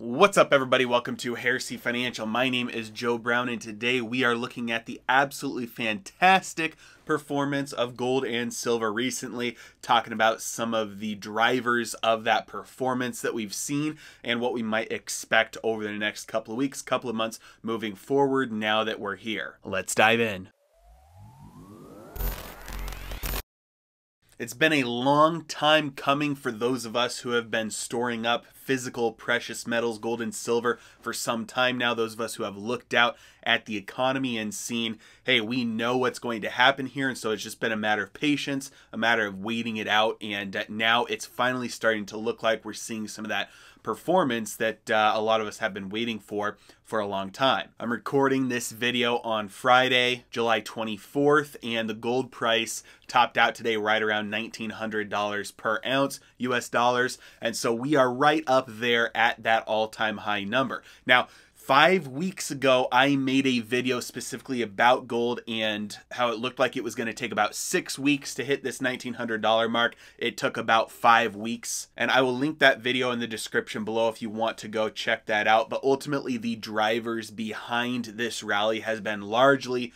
What's up, everybody? Welcome to Heresy Financial. My name is Joe Brown, and today we are looking at the absolutely fantastic performance of gold and silver recently, talking about some of the drivers of that performance that we've seen and what we might expect over the next couple of weeks, couple of months moving forward now that we're here. Let's dive in. It's been a long time coming for those of us who have been storing up physical precious metals, gold and silver, for some time now. Those of us who have looked out at the economy and seen, hey, we know what's going to happen here. And so it's just been a matter of patience, a matter of waiting it out. And now it's finally starting to look like we're seeing some of that performance that a lot of us have been waiting for a long time. I'm recording this video on Friday, July 24th, and the gold price topped out today right around $1,900 per ounce, US dollars. And so we are right up there at that all-time high number. Now, 5 weeks ago, I made a video specifically about gold and how it looked like it was going to take about 6 weeks to hit this $1,900 mark. It took about 5 weeks, and I will link that video in the description below if you want to go check that out. But ultimately, the drivers behind this rally has been largely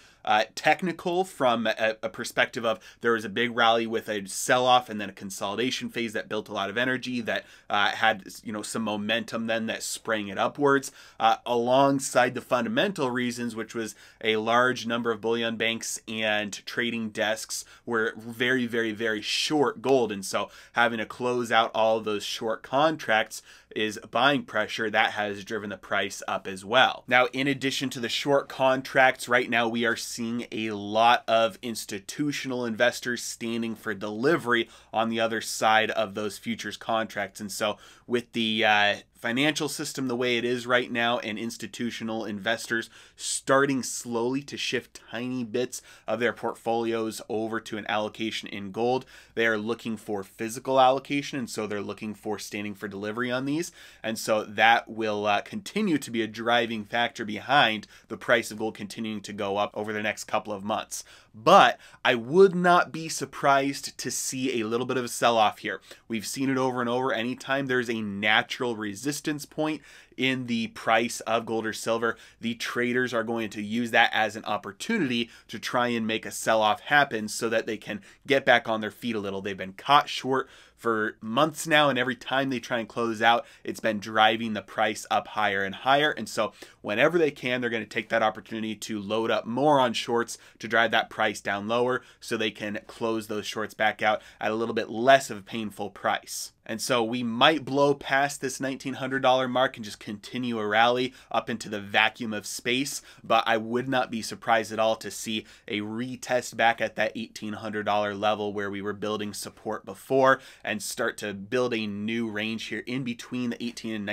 technical, from a perspective of there was a big rally with a sell-off and then a consolidation phase that built a lot of energy that had, you know, some momentum then that sprang it upwards, alongside the fundamental reasons, which was a large number of bullion banks and trading desks were very, very, very short gold. And so having to close out all of those short contracts is buying pressure that has driven the price up as well. Now, in addition to the short contracts, right now we are seeing a lot of institutional investors standing for delivery on the other side of those futures contracts. And so with the financial system the way it is right now, and institutional investors starting slowly to shift tiny bits of their portfolios over to an allocation in gold, they are looking for physical allocation, and so they're looking for standing for delivery on these. And so that will continue to be a driving factor behind the price of gold continuing to go up over the next couple of months. But I would not be surprised to see a little bit of a sell-off here. We've seen it over and over. Anytime there's a natural resistance point in the price of gold or silver, the traders are going to use that as an opportunity to try and make a sell-off happen so that they can get back on their feet a little. They've been caught short for months now, and every time they try and close out, it's been driving the price up higher and higher. And so whenever they can, they're going to take that opportunity to load up more on shorts to drive that price down lower so they can close those shorts back out at a little bit less of a painful price. And so we might blow past this $1,900 mark and just continue a rally up into the vacuum of space, but I would not be surprised at all to see a retest back at that $1,800 level where we were building support before, and start to build a new range here in between the $1,800 and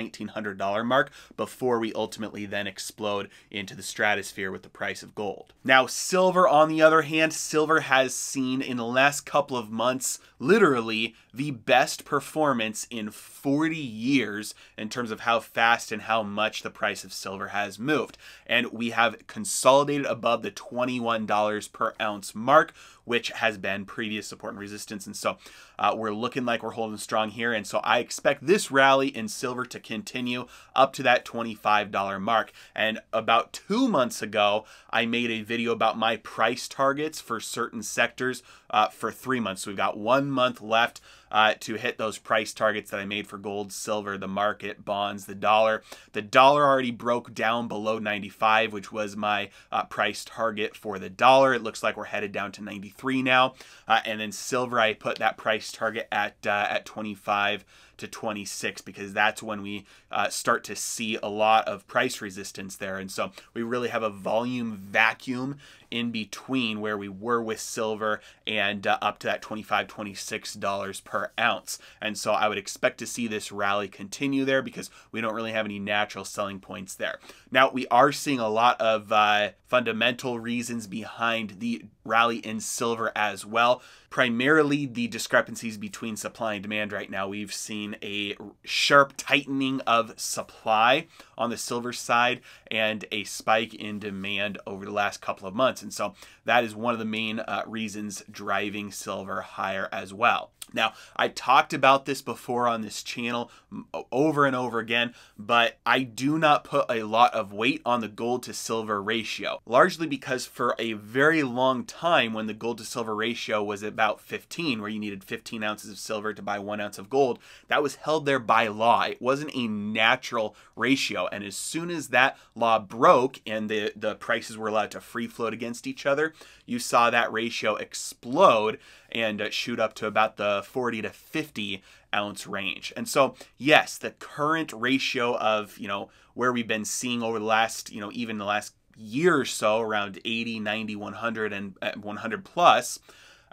$1,900 mark before we ultimately then explode into the stratosphere with the price of gold. Now, silver, on the other hand, silver has seen in the last couple of months literally the best performance in 40 years in terms of how fast and how much the price of silver has moved. And we have consolidated above the $21 per ounce mark, which has been previous support and resistance. And so we're looking like we're holding strong here. And so I expect this rally in silver to continue up to that $25 mark. And about 2 months ago, I made a video about my price targets for certain sectors for 3 months. So we've got 1 month left to hit those price targets that I made for gold, silver, the market, bonds, the dollar. The dollar already broke down below 95, which was my price target for the dollar. It looks like we're headed down to 93 now. And then silver, I put that price target at 25 to 26, because that's when we start to see a lot of price resistance there. And so we really have a volume vacuum in between where we were with silver and up to that $25, $26 per ounce. And so I would expect to see this rally continue there because we don't really have any natural selling points there. Now, we are seeing a lot of fundamental reasons behind the rally in silver as well. Primarily the discrepancies between supply and demand right now. We've seen a sharp tightening of supply on the silver side and a spike in demand over the last couple of months. And so that is one of the main reasons driving silver higher as well. Now, I talked about this before on this channel over and over again, but I do not put a lot of weight on the gold to silver ratio, largely because for a very long time when the gold to silver ratio was about 15, where you needed 15 ounces of silver to buy 1 ounce of gold, that was held there by law. It wasn't a natural ratio. And as soon as that law broke and the prices were allowed to free float against each other, you saw that ratio explode and shoot up to about the 40 to 50 ounce range. And so, yes, the current ratio of, where we've been seeing over the last, even the last year or so, around 80, 90, 100 and 100 plus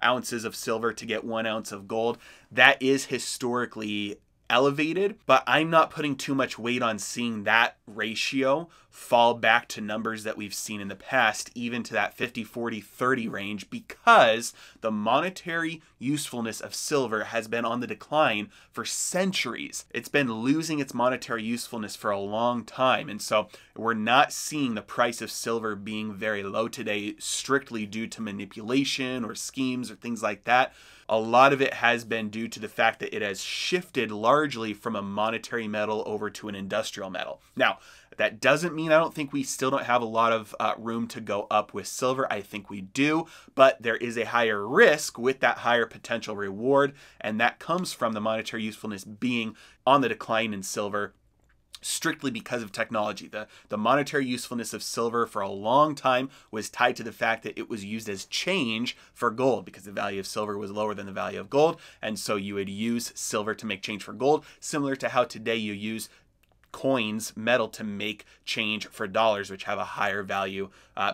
ounces of silver to get 1 ounce of gold, that is historically elevated, but I'm not putting too much weight on seeing that ratio fall back to numbers that we've seen in the past, even to that 50, 40, 30 range, because the monetary usefulness of silver has been on the decline for centuries. It's been losing its monetary usefulness for a long time. And so we're not seeing the price of silver being very low today, strictly due to manipulation or schemes or things like that. A lot of it has been due to the fact that it has shifted largely from a monetary metal over to an industrial metal. Now, that doesn't mean I don't think we still don't have a lot of room to go up with silver. I think we do, but there is a higher risk with that higher potential reward, and that comes from the monetary usefulness being on the decline in silver, strictly because of technology. The monetary usefulness of silver for a long time was tied to the fact that it was used as change for gold, because the value of silver was lower than the value of gold. And so you would use silver to make change for gold, similar to how today you use coins, metal, to make change for dollars, which have a higher value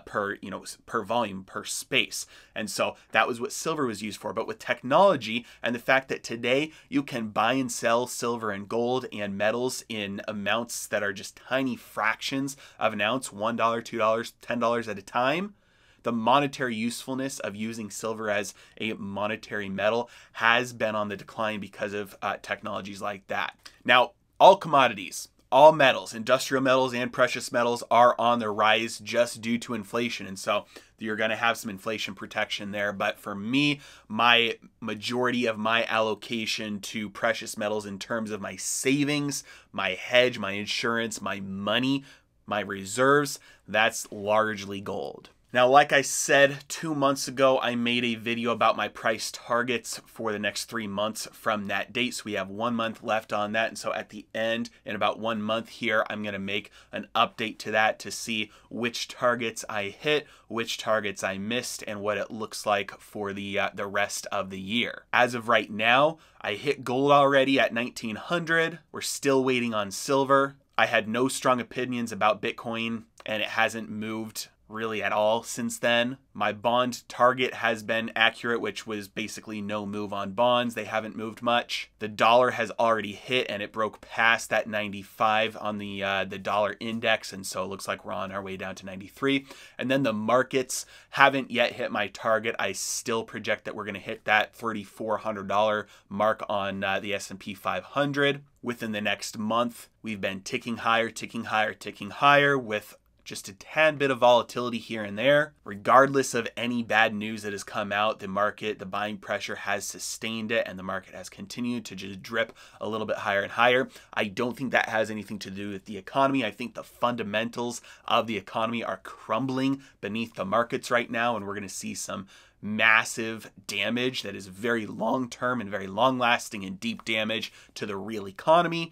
per volume, per space. And so that was what silver was used for. But with technology and the fact that today you can buy and sell silver and gold and metals in amounts that are just tiny fractions of an ounce, $1, $2, $10 at a time, the monetary usefulness of using silver as a monetary metal has been on the decline because of technologies like that. Now, all commodities, all metals, industrial metals and precious metals, are on the rise just due to inflation. And so you're going to have some inflation protection there. But for me, my majority of my allocation to precious metals in terms of my savings, my hedge, my insurance, my money, my reserves, that's largely gold. Now, like I said, 2 months ago, I made a video about my price targets for the next 3 months from that date. So we have 1 month left on that. And so at the end, in about 1 month here, I'm going to make an update to that to see which targets I hit, which targets I missed, and what it looks like for the rest of the year. As of right now, I hit gold already at 1900. We're still waiting on silver. I had no strong opinions about Bitcoin, and it hasn't moved really at all since then. My bond target has been accurate, which was basically no move on bonds. They haven't moved much. The dollar has already hit, and it broke past that 95 on the dollar index, and so it looks like we're on our way down to 93. And then the markets haven't yet hit my target. I still project that we're going to hit that $3,400 mark on the S&P 500 within the next month. We've been ticking higher, ticking higher, ticking higher, with just a tad bit of volatility here and there. Regardless of any bad news that has come out, the market, the buying pressure has sustained it, and the market has continued to just drip a little bit higher and higher. I don't think that has anything to do with the economy. I think the fundamentals of the economy are crumbling beneath the markets right now, and we're going to see some massive damage that is very long-term and very long-lasting and deep damage to the real economy.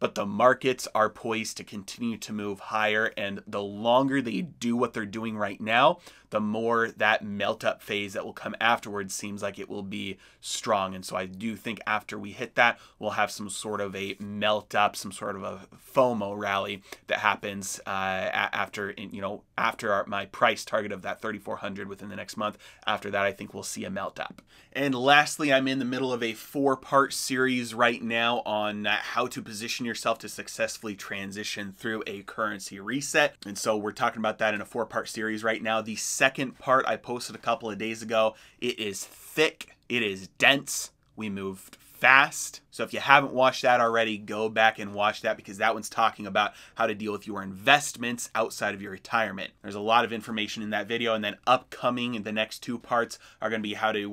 But the markets are poised to continue to move higher, and the longer they do what they're doing right now, the more that melt-up phase that will come afterwards seems like it will be strong. And so I do think after we hit that, we'll have some sort of a melt-up, some sort of a FOMO rally that happens after my price target of that 3,400 within the next month. After that, I think we'll see a melt-up. And lastly, I'm in the middle of a four-part series right now on how to position yourself to successfully transition through a currency reset. And so we're talking about that in a four-part series right now. The second part I posted a couple of days ago. It is thick. It is dense. We moved fast. So if you haven't watched that already, go back and watch that, because that one's talking about how to deal with your investments outside of your retirement. There's a lot of information in that video, and then upcoming in the next two parts are going to be how to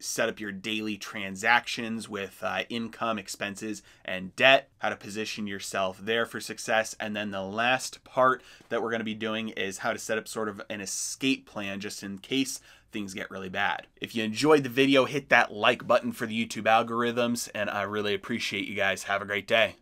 set up your daily transactions with income, expenses, and debt, how to position yourself there for success. And then the last part that we're going to be doing is how to set up sort of an escape plan just in case things get really bad. If you enjoyed the video, hit that like button for the YouTube algorithms, and I really appreciate you guys. Have a great day.